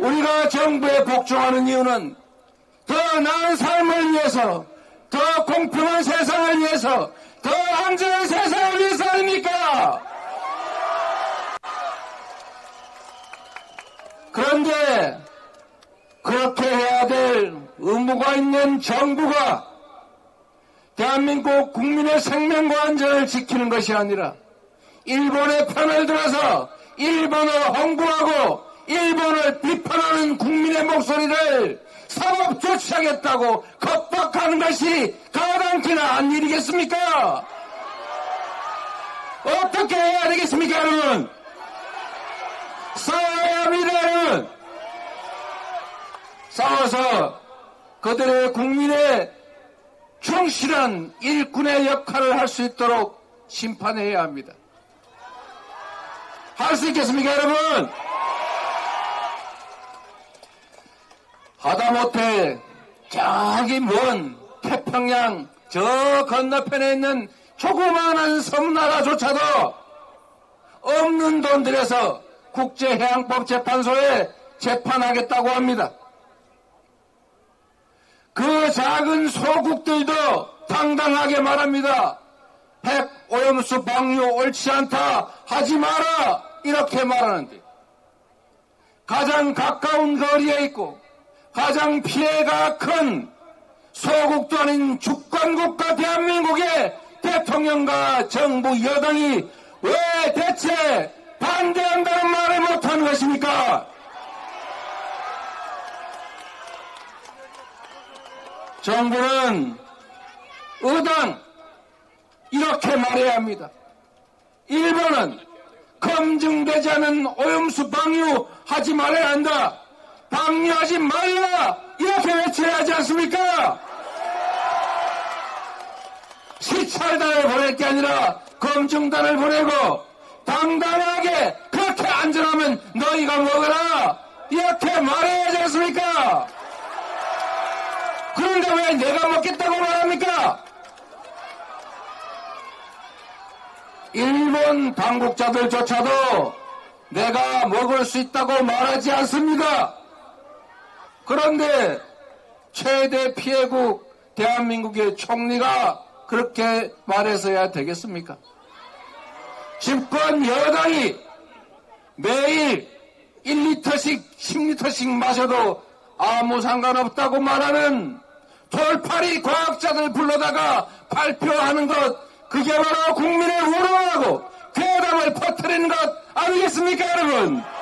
우리가 정부에 복종하는 이유는 더 나은 삶을 위해서, 더 공평한 세상을 위해서, 더 안전한 세상을 위해서 아닙니까? 그런데 그렇게 해야 될 의무가 있는 정부가 대한민국 국민의 생명과 안전을 지키는 것이 아니라 일본의 편을 들어서 일본을 홍보하고 일본을 비판하는 국민의 목소리를 사법 조치하겠다고 겁박하는 것이 가당키나 한 일이겠습니까? 어떻게 해야 되겠습니까, 여러분? 싸워야 합니다, 여러분. 싸워서 그들의 국민의 충실한 일꾼의 역할을 할 수 있도록 심판해야 합니다. 할 수 있겠습니까, 여러분? 하다못해 저기 먼 태평양 저 건너편에 있는 조그마한 섬나라조차도 없는 돈 들여서 국제해양법 재판소에 재판하겠다고 합니다. 그 작은 소국들도 당당하게 말합니다. 핵오염수 방류 옳지 않다, 하지 마라, 이렇게 말하는데 가장 가까운 거리에 있고 가장 피해가 큰 소국도 아닌 주권국가 대한민국의 대통령과 정부 여당이 왜 대체 반대한다는 말을 못하는 것입니까? 정부는 의당 이렇게 말해야 합니다. 일본은 검증되지 않은 오염수 방류하지 말아야 한다. 방류하지 말라, 이렇게 외쳐야 하지 않습니까? 시찰단을 보낼 게 아니라 검증단을 보내고 당당하게 그렇게 안전하면 너희가 먹어라, 이렇게 말해야 하지 않습니까? 그런데 왜 내가 먹겠다고 말합니까? 일본 당국자들조차도 내가 먹을 수 있다고 말하지 않습니다. 그런데 최대 피해국 대한민국의 총리가 그렇게 말해서야 되겠습니까? 집권 여당이 매일 1리터씩 10리터씩 마셔도 아무 상관없다고 말하는 돌팔이 과학자들 불러다가 발표하는 것, 그게 바로 국민의 우려하고 괴담을 퍼뜨리는 것 아니겠습니까, 여러분?